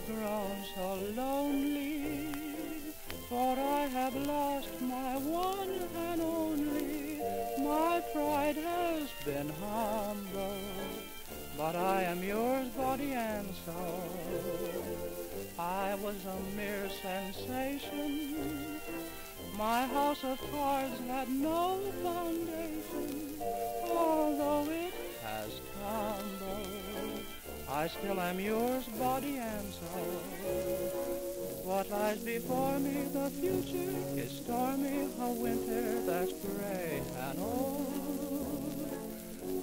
I've grown so lonely, for I have lost my one and only. My pride has been humbled, but I am yours, body and soul. I was a mere sensation. My house of cards had no foundation. Although it has tumbled, I still am yours, body and soul. What lies before me, the future is stormy, a winter that's gray and old.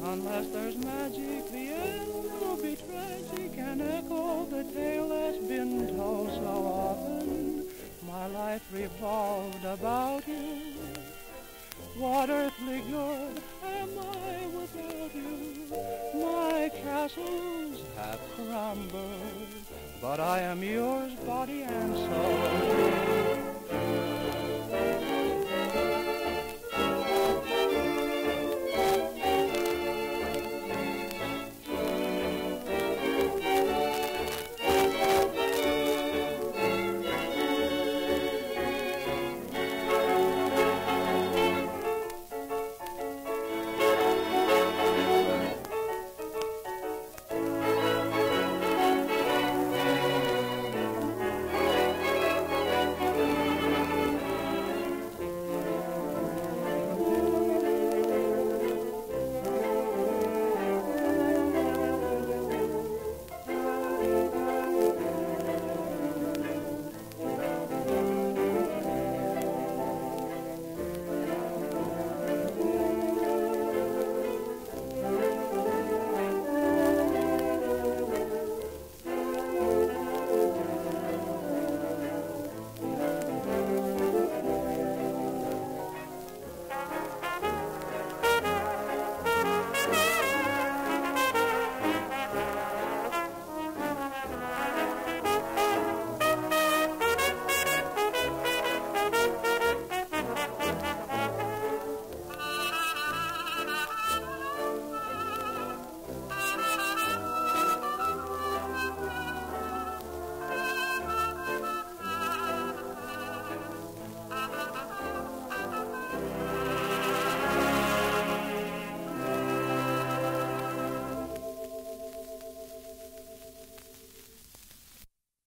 Unless there's magic, the end will be tragic and echo the tale that's been told so often. My life revolved about you. What earthly good am I without you? My castles have crumbled, but I am yours, body and soul.